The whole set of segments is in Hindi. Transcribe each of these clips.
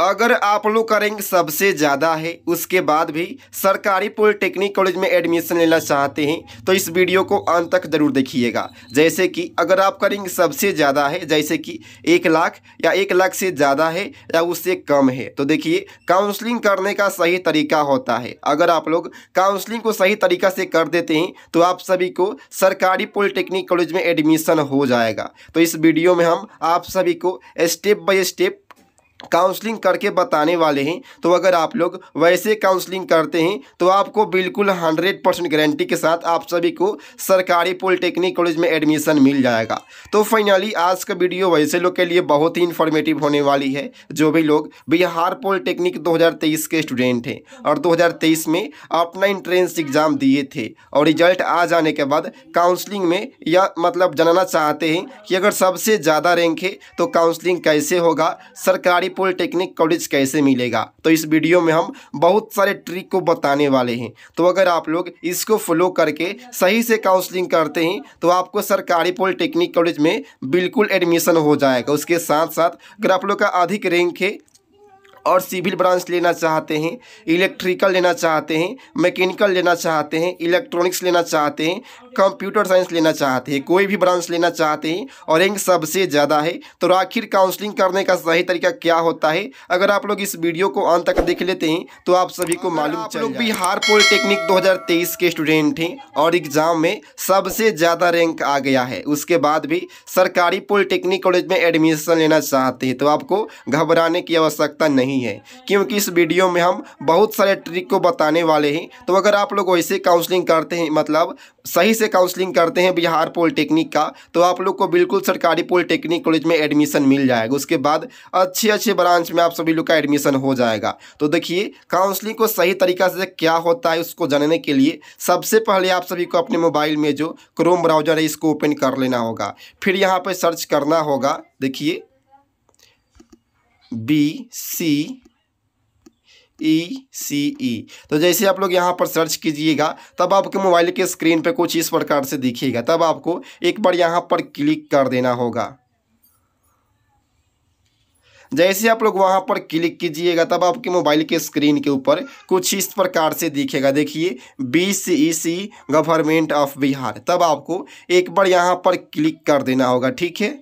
अगर आप लोग का रैंक सबसे ज़्यादा है उसके बाद भी सरकारी पॉलिटेक्निक कॉलेज में एडमिशन लेना चाहते हैं तो इस वीडियो को अंत तक जरूर देखिएगा। जैसे कि अगर आपका रैंक सबसे ज़्यादा है, जैसे कि 1 लाख या 1 लाख से ज़्यादा है या उससे कम है, तो देखिए काउंसलिंग करने का सही तरीका होता है। अगर आप लोग काउंसलिंग को सही तरीका से कर देते हैं तो आप सभी को सरकारी पॉलिटेक्निक कॉलेज में एडमिशन हो जाएगा। तो इस वीडियो में हम आप सभी को स्टेप बाय स्टेप काउंसलिंग करके बताने वाले हैं। तो अगर आप लोग वैसे काउंसलिंग करते हैं तो आपको बिल्कुल 100% गारंटी के साथ आप सभी को सरकारी पॉलिटेक्निक कॉलेज में एडमिशन मिल जाएगा। तो फाइनली आज का वीडियो वैसे लोग के लिए बहुत ही इन्फॉर्मेटिव होने वाली है जो भी लोग बिहार पॉलिटेक्निक 2023 के स्टूडेंट हैं और 2023 में अपना एंट्रेंस एग्ज़ाम दिए थे और रिजल्ट आ जाने के बाद काउंसलिंग में या मतलब जानना चाहते हैं कि अगर सबसे ज़्यादा रैंक है तो काउंसलिंग कैसे होगा, सरकारी पॉलिटेक्निक कॉलेज कैसे मिलेगा। तो इस वीडियो में हम बहुत सारे ट्रिक को बताने वाले हैं। तो अगर आप लोग इसको फॉलो करके सही से काउंसलिंग करते हैं तो आपको सरकारी पॉलिटेक्निक कॉलेज में बिल्कुल एडमिशन हो जाएगा। उसके साथ साथ अगर आप लोग का अधिक रैंक है और सिविल ब्रांच लेना चाहते हैं, इलेक्ट्रिकल लेना चाहते हैं, मैकेनिकल लेना चाहते हैं, इलेक्ट्रॉनिक्स लेना चाहते हैं, कंप्यूटर साइंस लेना चाहते हैं, कोई भी ब्रांच लेना चाहते हैं और रैंक सबसे ज़्यादा है, तो आखिर काउंसलिंग करने का सही तरीका क्या होता है, अगर आप लोग इस वीडियो को अंत तक देख लेते हैं तो आप सभी को मालूम चल जाएगा। बिहार पॉलिटेक्निक 2023 के स्टूडेंट हैं और एग्ज़ाम में सबसे ज़्यादा रैंक आ गया है, उसके बाद भी सरकारी पॉलिटेक्निक कॉलेज में एडमिशन लेना चाहते हैं तो आपको घबराने की आवश्यकता नहीं है, क्योंकि इस वीडियो में हम बहुत सारे ट्रिक को बताने वाले हैं। तो अगर आप लोग वैसे काउंसलिंग करते हैं, मतलब सही से काउंसलिंग करते हैं बिहार पॉलिटेक्निक का, तो आप लोग को बिल्कुल सरकारी पॉलिटेक्निक कॉलेज में एडमिशन मिल जाएगा। उसके बाद अच्छे अच्छे ब्रांच में आप सभी लोग का एडमिशन हो जाएगा। तो देखिए काउंसलिंग को सही तरीका से क्या होता है उसको जानने के लिए सबसे पहले आप सभी को अपने मोबाइल में जो क्रोम ब्राउजर है इसको ओपन कर लेना होगा। फिर यहाँ पर सर्च करना होगा, देखिए BCECE। तो जैसे आप लोग यहाँ पर सर्च कीजिएगा तब आपके मोबाइल के स्क्रीन पे कुछ इस प्रकार से दिखेगा, तब आपको एक बार यहाँ पर क्लिक कर देना होगा। जैसे आप लोग वहाँ पर क्लिक कीजिएगा तब आपके मोबाइल के स्क्रीन के ऊपर कुछ इस प्रकार से दिखेगा, देखिए BCEC गवर्नमेंट ऑफ बिहार, तब आपको एक बार यहाँ पर क्लिक कर देना होगा, ठीक है।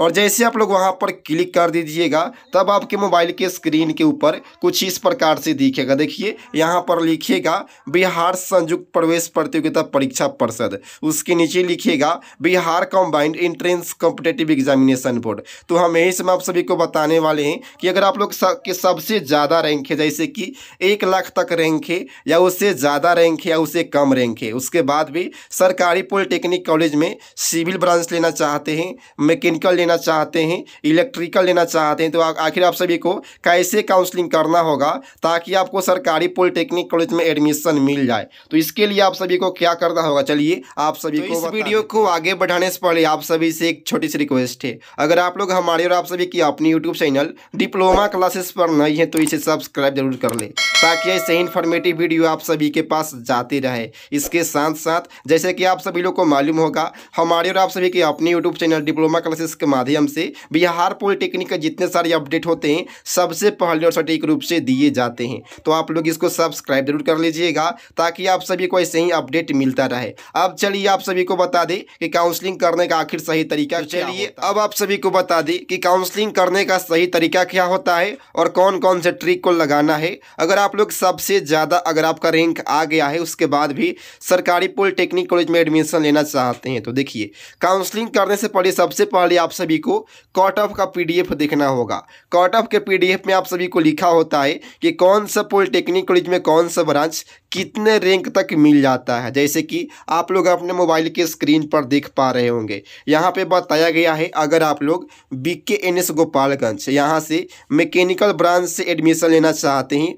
और जैसे आप लोग वहां पर क्लिक कर दीजिएगा तब आपके मोबाइल के स्क्रीन के ऊपर कुछ इस प्रकार से दिखेगा, देखिए यहां पर लिखेगा बिहार संयुक्त प्रवेश प्रतियोगिता परीक्षा पर्षद, उसके नीचे लिखेगा Bihar combined entrance competitive examination board. तो हम यही समय आप सभी को बताने वाले हैं कि अगर आप लोग के सबसे ज़्यादा रैंक है, जैसे कि 1 लाख तक रैंक है या उससे ज़्यादा रैंक है या उससे कम रैंक है, उसके बाद भी सरकारी पॉलिटेक्निक कॉलेज में सिविल ब्रांच लेना चाहते हैं, मैकेनिकल लेना चाहते हैं, इलेक्ट्रिकल लेना चाहते हैं, तो आखिर आप सभी को कैसे काउंसलिंग करना होगा ताकि आपको सरकारी पॉलिटेक्निक कॉलेज में एडमिशन मिल जाए। तो इसके लिए आप सभी को क्या करना होगा, चलिए आप सभी को इस वीडियो को आगे बढ़ाने से पहले आप सभी से एक छोटी सी रिक्वेस्ट है, अगर आप लोग हमारे और आप सभी की अपनी यूट्यूब चैनल डिप्लोमा क्लासेस पर नई है तो इसे सब्सक्राइब जरूर कर ले ताकि ऐसे इन्फॉर्मेटिव वीडियो आप सभी के पास जाते रहे। इसके साथ साथ जैसे कि आप सभी लोग को मालूम होगा हमारे और आप सभी के अपने यूट्यूब चैनल डिप्लोमा क्लासेस के माध्यम से बिहार पॉलिटेक्निक के जितने सारे अपडेट होते हैं सबसे पहले और सटीक रूप से दिए जाते हैं, तो आप लोग इसको सब्सक्राइब जरूर कर लीजिएगा ताकि आप सभी को ऐसे ही अपडेट मिलता रहे। अब चलिए आप सभी को बता दें कि काउंसलिंग करने का आखिर सही तरीका, चलिए अब आप सभी को बता दें कि काउंसलिंग करने का सही तरीका क्या होता है और कौन कौन से ट्रिक को लगाना है। अगर आप लोग सबसे ज़्यादा, अगर आपका रैंक आ गया है उसके बाद भी सरकारी पॉलिटेक्निक कॉलेज में एडमिशन लेना चाहते हैं तो देखिए काउंसलिंग करने से पहले सबसे पहले आप सभी को कट ऑफ का PDF देखना होगा। कट ऑफ के PDF में आप सभी को लिखा होता है कि कौन सा पॉलिटेक्निक कॉलेज में कौन सा ब्रांच कितने रैंक तक मिल जाता है। जैसे कि आप लोग अपने मोबाइल के स्क्रीन पर देख पा रहे होंगे, यहाँ पे बताया गया है अगर आप लोग VKNS गोपालगंज यहाँ से मैकेनिकल ब्रांच से एडमिशन लेना चाहते हैं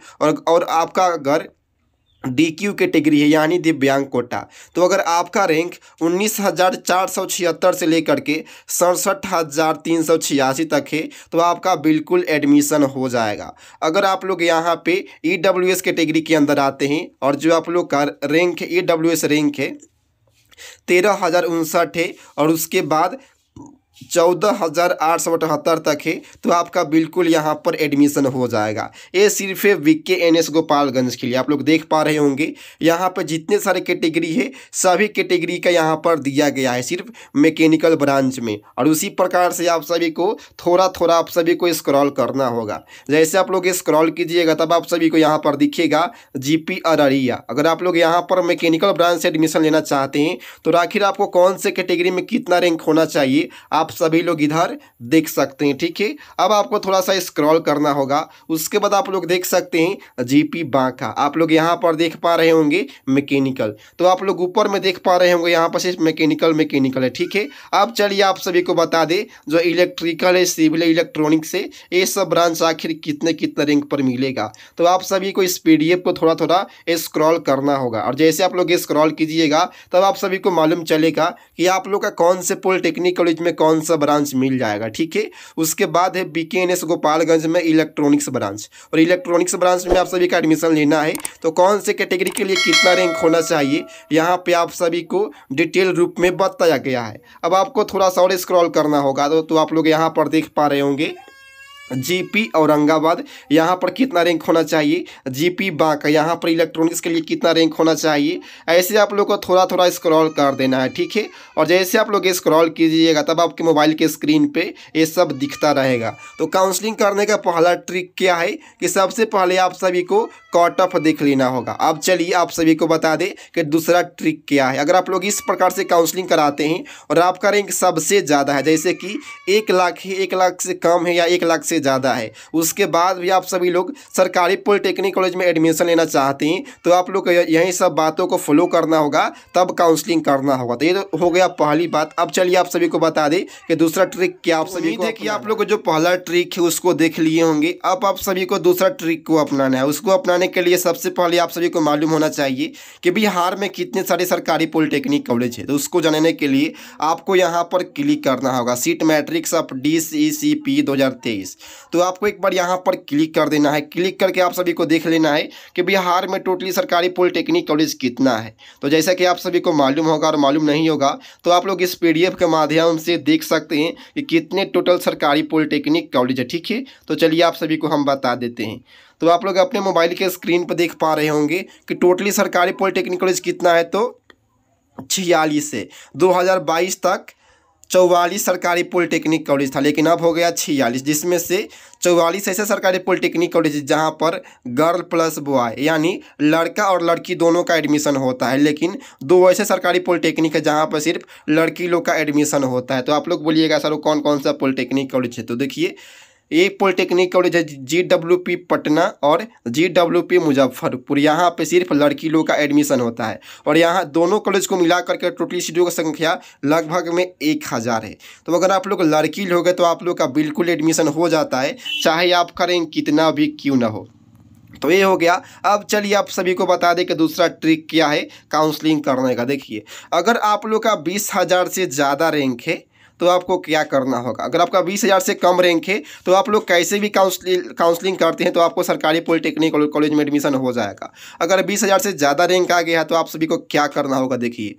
और आपका अगर DQ कैटेगरी है यानी दिव्यांग कोटा, तो अगर आपका रैंक 19,476 से लेकर के 67,386 तक है तो आपका बिल्कुल एडमिशन हो जाएगा। अगर आप लोग यहाँ पे EWS कैटेगरी के अंदर आते हैं और जो आप लोग का रैंक है EWS रैंक है 13,059 है और उसके बाद 14,878 तक है तो आपका बिल्कुल यहाँ पर एडमिशन हो जाएगा। ये सिर्फ है वीकेएनएस गोपालगंज के लिए। आप लोग देख पा रहे होंगे यहाँ पर जितने सारे कैटेगरी है सभी कैटेगरी का यहाँ पर दिया गया है सिर्फ मैकेनिकल ब्रांच में। और उसी प्रकार से आप सभी को थोड़ा थोड़ा आप सभी को स्क्रॉल करना होगा। जैसे आप लोग स्क्रॉल कीजिएगा तब आप सभी को यहाँ पर दिखेगा जीपी अररिया। अगर आप लोग यहाँ पर मैकेनिकल ब्रांच से एडमिशन लेना चाहते हैं तो आखिर आपको कौन से कैटेगरी में कितना रैंक होना चाहिए आप सभी लोग इधर देख सकते हैं, ठीक है। अब आपको थोड़ा सा स्क्रॉल करना होगा। उसके बाद आप लोग देख सकते हैं जीपी बांका। आप लोग यहाँ पर देख पा रहे होंगे मैकेनिकल, तो आप लोग ऊपर में देख पा रहे होंगे यहाँ पर सिर्फ मैकेनिकल मैकेनिकल है, ठीक है। अब चलिए आप सभी को बता दें जो इलेक्ट्रिकल है, सिविल, इलेक्ट्रॉनिक्स है, ये सब ब्रांच आखिर कितने कितने रैंक पर मिलेगा। तो आप सभी को इस PDF को थोड़ा थोड़ा स्क्रॉल करना होगा। और जैसे आप लोग स्क्रॉल कीजिएगा तब आप सभी को मालूम चलेगा कि आप लोग का कौन से पॉलिटेक्निक कॉलेज में कौन सा ब्रांच मिल जाएगा, ठीक है। उसके बाद है बीकेएनएस गोपालगंज में इलेक्ट्रॉनिक्स ब्रांच, और इलेक्ट्रॉनिक्स ब्रांच में आप सभी का एडमिशन लेना है तो कौन से कैटेगरी के लिए कितना रैंक होना चाहिए यहाँ पे आप सभी को डिटेल रूप में बताया गया है। अब आपको थोड़ा सा और स्क्रॉल करना होगा तो आप लोग यहाँ पर देख पा रहे होंगे जीपी औरंगाबाद, यहाँ पर कितना रैंक होना चाहिए। जीपी बांका, यहाँ पर इलेक्ट्रॉनिक्स के लिए कितना रैंक होना चाहिए। ऐसे आप लोग को थोड़ा थोड़ा स्क्रॉल कर देना है, ठीक है। और जैसे आप लोग स्क्रॉल कीजिएगा तब आपके मोबाइल के स्क्रीन पे ये सब दिखता रहेगा। तो काउंसलिंग करने का पहला ट्रिक क्या है कि सबसे पहले आप सभी को कट ऑफ देख लेना होगा। अब चलिए आप सभी को बता दें कि दूसरा ट्रिक क्या है। अगर आप लोग इस प्रकार से काउंसलिंग कराते हैं और आपका रैंक सबसे ज़्यादा है, जैसे कि 1 लाख है, 1 लाख से कम है या 1 लाख से ज़्यादा है, उसके बाद भी आप सभी लोग सरकारी पॉलिटेक्निक कॉलेज में एडमिशन लेना चाहते हैं तो आप लोग यही सब बातों को फॉलो करना होगा, तब काउंसलिंग करना होगा। तो ये तो हो गया पहली बात। अब चलिए आप सभी को बता दें कि दूसरा ट्रिक क्या। आप सभी को कि आप लोग जो पहला ट्रिक है उसको देख लिए होंगे। अब आप सभी को दूसरा ट्रिक को अपनाना है। उसको अपनाने के लिए सबसे पहले आप सभी को मालूम होना चाहिए कि बिहार में कितने सारे सरकारी पॉलिटेक्निक कॉलेज है। तो उसको जानने के लिए आपको यहाँ पर क्लिक करना होगा सीट मैट्रिक्स ऑफ DCCP 2023। तो आपको एक बार यहाँ पर क्लिक कर देना है। क्लिक करके आप सभी को देख लेना है कि बिहार में टोटली सरकारी पॉलिटेक्निक कॉलेज कितना है। तो जैसा कि आप सभी को मालूम होगा, और मालूम नहीं होगा तो आप लोग इस PDF के माध्यम से देख सकते हैं कि कितने टोटल सरकारी पॉलिटेक्निक कॉलेज है, ठीक है। तो चलिए आप सभी को हम बता देते हैं। तो आप लोग अपने मोबाइल के स्क्रीन पर देख पा रहे होंगे कि टोटली सरकारी पॉलिटेक्निक कॉलेज कितना है। तो 46 है। 2022 तक 44 सरकारी पॉलिटेक्निक कॉलेज था, लेकिन अब हो गया 46, जिसमें से 44 ऐसे सरकारी पॉलिटेक्निक कॉलेज जहां पर गर्ल प्लस बॉय यानी लड़का और लड़की दोनों का एडमिशन होता है, लेकिन 2 ऐसे सरकारी पॉलिटेक्निक है जहां पर सिर्फ लड़की लोग का एडमिशन होता है। तो आप लोग बोलिएगा सर वो कौन कौन सा पॉलिटेक्निक कॉलेज है। तो देखिए, एक पॉलिटेक्निक कॉलेज है GWP पटना और GWP मुजफ़रपुर। यहाँ पे सिर्फ लड़की लोग का एडमिशन होता है और यहाँ दोनों कॉलेज को मिला करके टोटल सीटों की संख्या लगभग में 1000 है। तो अगर आप लोग लड़की लोग हैं तो आप लोग का बिल्कुल एडमिशन हो जाता है, चाहे आपका रैंक कितना भी क्यों ना हो। तो ये हो गया। अब चलिए आप सभी को बता दें कि दूसरा ट्रिक क्या है काउंसलिंग करने का। देखिए, अगर आप लोग का 20,000 से ज़्यादा रैंक है तो आपको क्या करना होगा। अगर आपका 20,000 से कम रैंक है तो आप लोग कैसे भी काउंसलिंग करते हैं तो आपको सरकारी पॉलिटेक्निक कॉलेज में एडमिशन हो जाएगा। अगर 20,000 से ज़्यादा रैंक आ गया है तो आप सभी को क्या करना होगा। देखिए,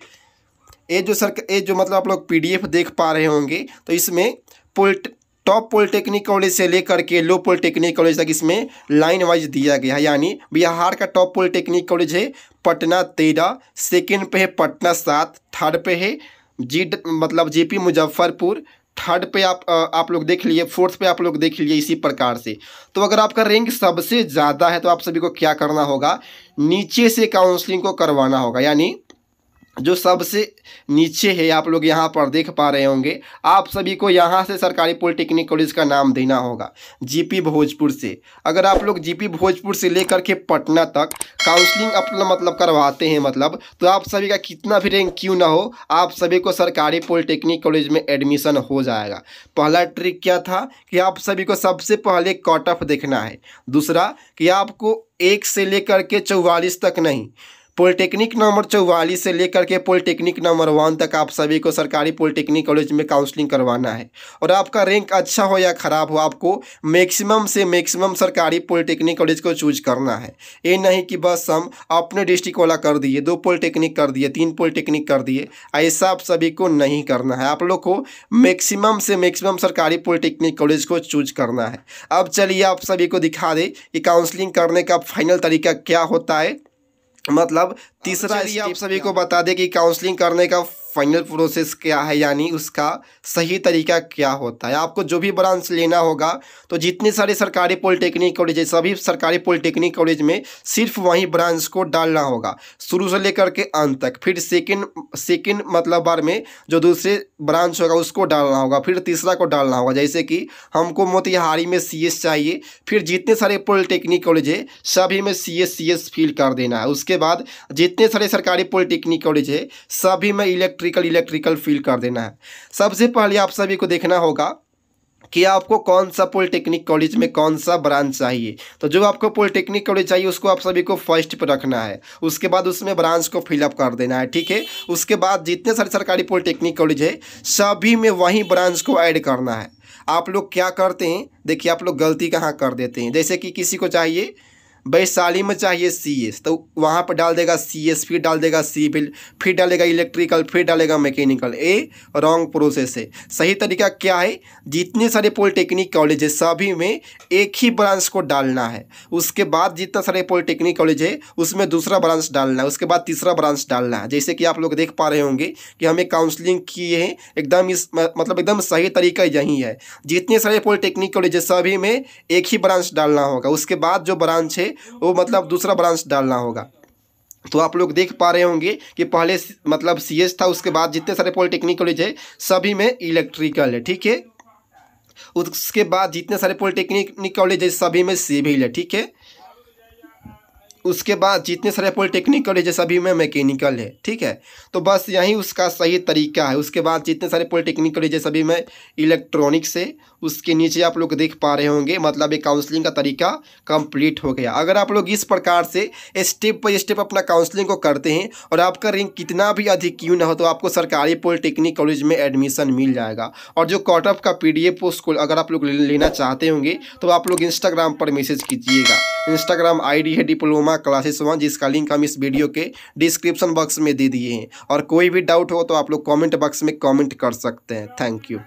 ये जो मतलब आप लोग PDF देख पा रहे होंगे तो इसमें टॉप पॉलिटेक्निक कॉलेज से लेकर के लो पॉलिटेक्निक कॉलेज तक इसमें लाइन वाइज दिया गया है। यानी बिहार का टॉप पॉलिटेक्निक कॉलेज है पटना 13, सेकेंड पे है पटना 7, थर्ड पे है जीपी मुजफ्फरपुर, थर्ड पे आप लोग देख लिए, फोर्थ पे आप लोग देख लिए। इसी प्रकार से तो अगर आपका रैंक सबसे ज़्यादा है तो आप सभी को क्या करना होगा, नीचे से काउंसलिंग को करवाना होगा। यानी जो सबसे नीचे है, आप लोग यहाँ पर देख पा रहे होंगे, आप सभी को यहाँ से सरकारी पॉलिटेक्निक कॉलेज का नाम देना होगा। जीपी भोजपुर से, अगर आप लोग जीपी भोजपुर से लेकर के पटना तक काउंसलिंग अपना मतलब करवाते हैं तो आप सभी का कितना भी रैंक क्यों ना हो, आप सभी को सरकारी पॉलिटेक्निक कॉलेज में एडमिशन हो जाएगा। पहला ट्रिक क्या था कि आप सभी को सबसे पहले कट ऑफ देखना है। दूसरा कि आपको 1 से लेकर के 44 तक नहीं, पॉलिटेक्निक नंबर 44 से लेकर के पॉलिटेक्निक नंबर 1 तक आप सभी को सरकारी पॉलिटेक्निक कॉलेज में काउंसलिंग करवाना है। और आपका रैंक अच्छा हो या ख़राब हो, आपको मैक्सिमम से मैक्सिमम सरकारी पॉलिटेक्निक कॉलेज को चूज करना है। ये नहीं कि बस हम अपने डिस्ट्रिक्ट वाला कर दिए, 2 पॉलिटेक्निक कर दिए, 3 पॉलिटेक्निक कर दिए, ऐसा आप सभी को नहीं करना है। आप लोग को मैक्सिमम से मैक्सिमम सरकारी पॉलिटेक्निक कॉलेज को चूज करना है। अब चलिए आप सभी को दिखा दें कि काउंसलिंग करने का फाइनल तरीका क्या होता है, मतलब तीसरा। आप सभी को बता दें कि काउंसलिंग करने का फाइनल प्रोसेस क्या है, यानी उसका सही तरीका क्या होता है। आपको जो भी ब्रांच लेना होगा, तो जितने सारे सरकारी पॉलिटेक्निक कॉलेज है, सभी सरकारी पॉलिटेक्निक कॉलेज में सिर्फ वही ब्रांच को डालना होगा शुरू से लेकर के अंत तक। फिर सेकेंड मतलब बार में जो दूसरे ब्रांच होगा उसको डालना होगा, फिर तीसरा को डालना होगा। जैसे कि हमको मोतिहारी में CS चाहिए, फिर जितने सारे पॉलिटेक्निक कॉलेज है सभी में CS फिल कर देना है। उसके बाद जितने सारे सरकारी पॉलिटेक्निक कॉलेज है सभी में इलेक्ट्रिकल फील कर देना है। सबसे पहले आप सभी को देखना होगा कि आपको कौन सा पॉलिटेक्निक कॉलेज में कौन सा ब्रांच चाहिए। तो जो आपको पॉलिटेक्निक कॉलेज चाहिए उसको आप सभी को फर्स्ट पर रखना है, उसके बाद उसमें ब्रांच को फिलअप कर देना है, ठीक है। उसके बाद जितने सारे सरकारी पॉलिटेक्निक कॉलेज है सभी में वही ब्रांच को ऐड करना है। आप लोग क्या करते हैं, देखिए आप लोग गलती कहाँ कर देते हैं। जैसे कि किसी को चाहिए वैशाली में चाहिए CS, तो वहाँ पर डाल देगा CS, फिर डाल देगा सिविल, फिर डालेगा इलेक्ट्रिकल, फिर डालेगा मैकेनिकल। ए रॉन्ग प्रोसेस है। सही तरीका क्या है, जितने सारे पॉलिटेक्निक कॉलेज है सभी में एक ही ब्रांच को डालना है। उसके बाद जितना सारे पॉलिटेक्निक कॉलेज है उसमें दूसरा ब्रांच डालना है, उसके बाद तीसरा ब्रांच डालना है। जैसे कि आप लोग देख पा रहे होंगे कि हमें काउंसलिंग किए हैं एकदम, इस मतलब एकदम सही तरीका यही है। जितने सारे पॉलिटेक्निक कॉलेज है सभी में एक ही ब्रांच डालना होगा, उसके बाद जो ब्रांच है वो मतलब दूसरा ब्रांच डालना होगा। तो आप लोग देख पा रहे होंगे कि पहले मतलब CS था, उसके बाद जितने सारे पॉलिटेक्निक कॉलेज है सभी में इलेक्ट्रिकल है, ठीक है। उसके बाद जितने सारे पॉलिटेक्निक कॉलेज है सभी में सिविल है, ठीक है। उसके बाद जितने सारे पॉलिटेक्निक कॉलेज है सभी में मैकेनिकल है, ठीक है। तो बस यही उसका सही तरीका है। उसके बाद जितने सारे पॉलिटेक्निक कॉलेज है सभी में इलेक्ट्रॉनिक्स है। उसके नीचे आप लोग देख पा रहे होंगे, मतलब ये काउंसलिंग का तरीका कंप्लीट हो गया। अगर आप लोग इस प्रकार से स्टेप बाई स्टेप अपना काउंसलिंग को करते हैं और आपका रैंक कितना भी अधिक क्यों ना हो, तो आपको सरकारी पॉलिटेक्निक कॉलेज में एडमिशन मिल जाएगा। और जो कट ऑफ का PDF उसको अगर आप लोग लेना चाहते होंगे तो आप लोग इंस्टाग्राम पर मैसेज कीजिएगा। इंस्टाग्राम ID है डिप्लोमा क्लासेस 1, जिसका लिंक हम इस वीडियो के डिस्क्रिप्शन बॉक्स में दे दिए हैं। और कोई भी डाउट हो तो आप लोग कमेंट बॉक्स में कमेंट कर सकते हैं। Thank you.